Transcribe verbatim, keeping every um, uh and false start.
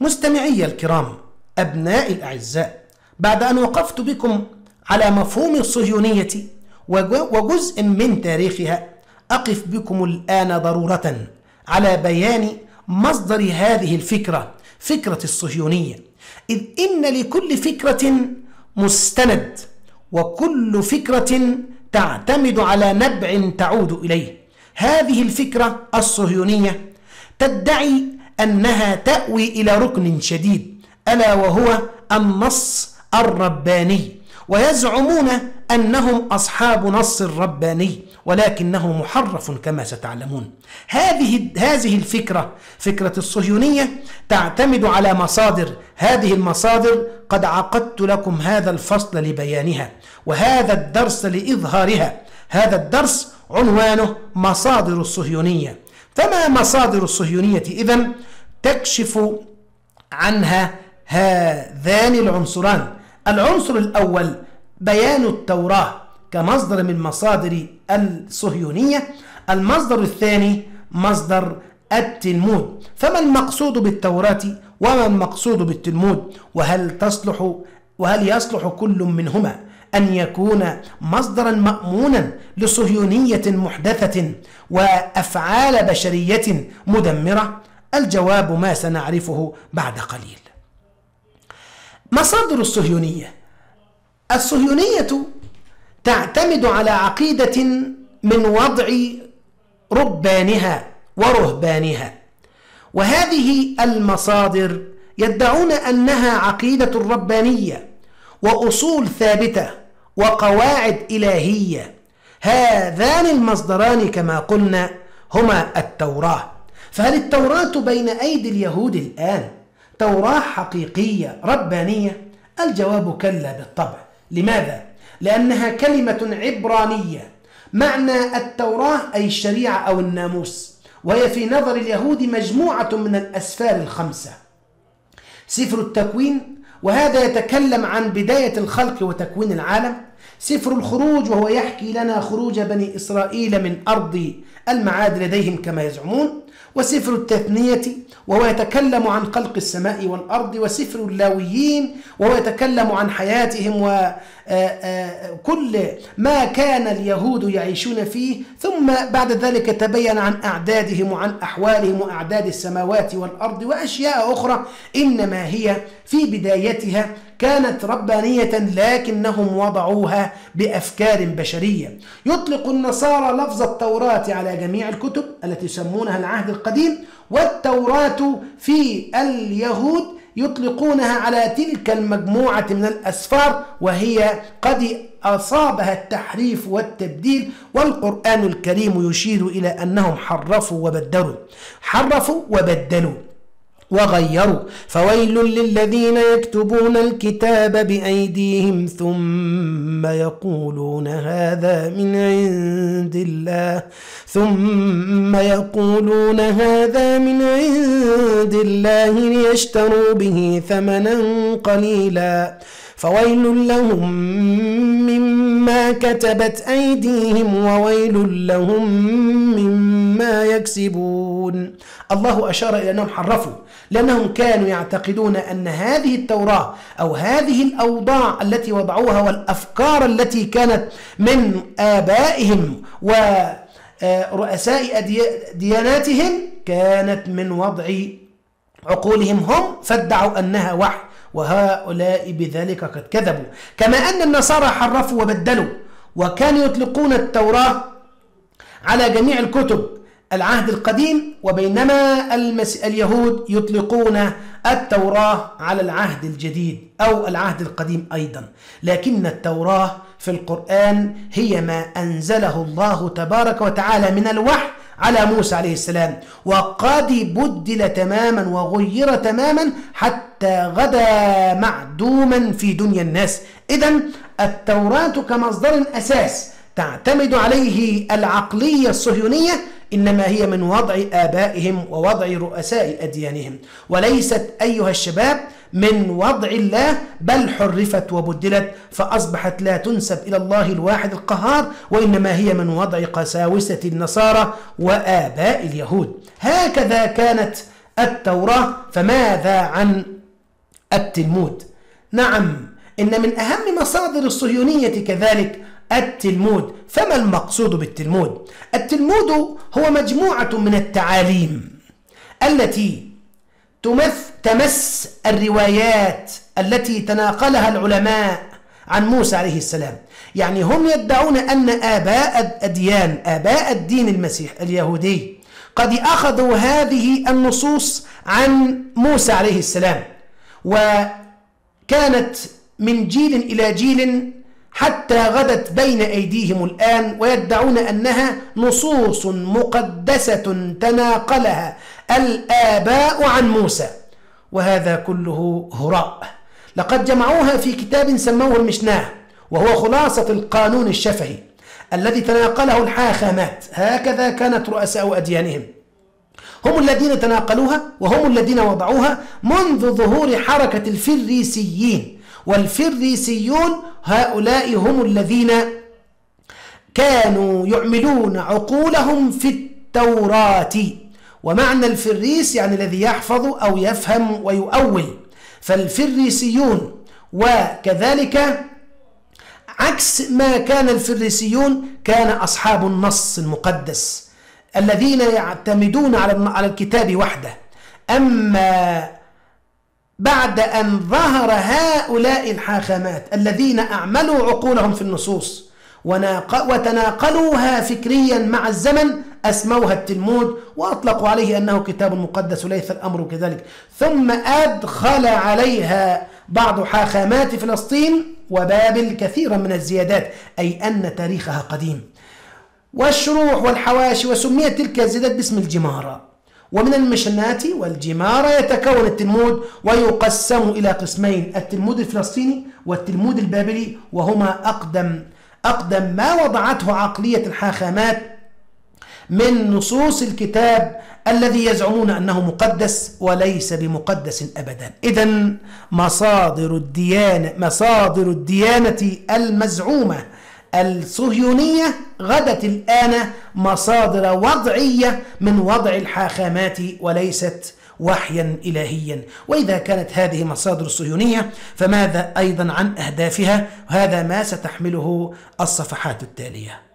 مستمعي الكرام، أبنائي الأعزاء، بعد أن وقفت بكم على مفهوم الصهيونية وجزء من تاريخها، أقف بكم الآن ضرورة على بيان مصدر هذه الفكرة، فكرة الصهيونية، إذ إن لكل فكرة مستند، وكل فكرة تعتمد على نبع تعود إليه. هذه الفكرة الصهيونية تدعي أنها تأوي إلى ركن شديد، ألا وهو النص الرباني، ويزعمون أنهم أصحاب نص رباني، ولكنه محرف كما ستعلمون. هذه هذه الفكرة، فكرة الصهيونية، تعتمد على مصادر. هذه المصادر قد عقدت لكم هذا الفصل لبيانها، وهذا الدرس لإظهارها. هذا الدرس عنوانه مصادر الصهيونية. فما مصادر الصهيونية إذن؟ تكشف عنها هذان العنصران. العنصر الأول بيان التوراة كمصدر من مصادر الصهيونية. المصدر الثاني مصدر التلمود. فما المقصود بالتوراة وما المقصود بالتلمود؟ وهل تصلح وهل يصلح كل منهما أن يكون مصدرا مأمونا لصهيونية محدثة وأفعال بشرية مدمرة؟ الجواب ما سنعرفه بعد قليل. مصادر الصهيونية. الصهيونية تعتمد على عقيدة من وضع ربانها ورهبانها، وهذه المصادر يدعون أنها عقيدة ربانية وأصول ثابتة وقواعد إلهية. هذان المصدران كما قلنا هما التوراة. فهل التوراة بين أيدي اليهود الآن توراة حقيقية ربانية؟ الجواب كلا بالطبع. لماذا؟ لأنها كلمة عبرانية. معنى التوراة أي الشريعة أو الناموس، وهي في نظر اليهود مجموعة من الأسفار الخمسة. سفر التكوين، وهذا يتكلم عن بداية الخلق وتكوين العالم. سفر الخروج، وهو يحكي لنا خروج بني إسرائيل من أرض المعاد لديهم كما يزعمون. وسفر التثنية، وهو يتكلم عن خلق السماء والأرض. وسفر اللاويين، وهو يتكلم عن حياتهم وكل ما كان اليهود يعيشون فيه، ثم بعد ذلك تبين عن أعدادهم وعن أحوالهم وأعداد السماوات والأرض وأشياء أخرى، إنما هي في بدايتها كانت ربانية، لكنهم وضعوها بأفكار بشرية. يطلق النصارى لفظ التوراة على جميع الكتب التي يسمونها العهد القديم، والتوراة في اليهود يطلقونها على تلك المجموعة من الأسفار، وهي قد أصابها التحريف والتبديل، والقرآن الكريم يشير إلى أنهم حرفوا وبدلوا حرفوا وبدلوا وغيروا. فويل للذين يكتبون الكتاب بأيديهم ثم يقولون هذا من عند الله ثم يقولون هذا من عند الله ليشتروا به ثمنا قليلا، فويل لهم مما كتبت أيديهم وويل لهم مما يكسبون. الله أشار إلى أنهم حرفوا، لأنهم كانوا يعتقدون أن هذه التوراة أو هذه الأوضاع التي وضعوها والأفكار التي كانت من آبائهم ورؤساء دياناتهم كانت من وضع عقولهم هم، فادعوا أنها وحي، وهؤلاء بذلك قد كذبوا. كما أن النصارى حرفوا وبدلوا، وكانوا يطلقون التوراة على جميع الكتب العهد القديم، وبينما المس... اليهود يطلقون التوراة على العهد الجديد أو العهد القديم أيضا. لكن التوراة في القرآن هي ما أنزله الله تبارك وتعالى من الوحي على موسى عليه السلام، وقد بدل تماما وغير تماما حتى غدا معدوما في دنيا الناس. إذن التوراة كمصدر أساس تعتمد عليه العقلية الصهيونية، إنما هي من وضع آبائهم ووضع رؤساء أديانهم، وليست أيها الشباب من وضع الله، بل حرفت وبدلت فأصبحت لا تنسب إلى الله الواحد القهار، وإنما هي من وضع قساوسة النصارى وآباء اليهود. هكذا كانت التوراة، فماذا عن التلمود؟ نعم، إن من أهم مصادر الصهيونية كذلك التلمود. فما المقصود بالتلمود؟ التلمود هو مجموعة من التعاليم التي تمس الروايات التي تناقلها العلماء عن موسى عليه السلام. يعني هم يدعون أن آباء الأديان، آباء الدين المسيح اليهودي، قد أخذوا هذه النصوص عن موسى عليه السلام، وكانت من جيل إلى جيل حتى غدت بين أيديهم الآن، ويدعون أنها نصوص مقدسة تناقلها الآباء عن موسى، وهذا كله هراء. لقد جمعوها في كتاب سموه المشناه، وهو خلاصة القانون الشفهي الذي تناقله الحاخامات. هكذا كانت رؤساء أديانهم، هم الذين تناقلوها وهم الذين وضعوها منذ ظهور حركة الفريسيين. والفريسيون هؤلاء هم الذين كانوا يعملون عقولهم في التوراة. ومعنى الفريس يعني الذي يحفظ أو يفهم ويؤول. فالفريسيون وكذلك عكس ما كان الفريسيون كان أصحاب النص المقدس الذين يعتمدون على الكتاب وحده. أما بعد أن ظهر هؤلاء الحاخامات الذين أعملوا عقولهم في النصوص وتناقلوها فكريا مع الزمن، أسموها التلمود وأطلقوا عليه أنه كتاب مقدس وليس الأمر كذلك. ثم أدخل عليها بعض حاخامات فلسطين وبابل كثيرا من الزيادات، أي أن تاريخها قديم، والشروح والحواشي، وسميت تلك الزيادات باسم الجمارة. ومن المشنات والجمارة يتكون التلمود، ويقسم إلى قسمين: التلمود الفلسطيني والتلمود البابلي، وهما أقدم أقدم ما وضعته عقلية الحاخامات من نصوص الكتاب الذي يزعمون أنه مقدس وليس بمقدس أبدا. إذن مصادر الديانة مصادر الديانة المزعومة الصهيونية غدت الآن مصادر وضعية من وضع الحاخامات وليست وحيا إلهيا. وإذا كانت هذه مصادر الصهيونية، فماذا أيضا عن أهدافها؟ وهذا ما ستحمله الصفحات التالية.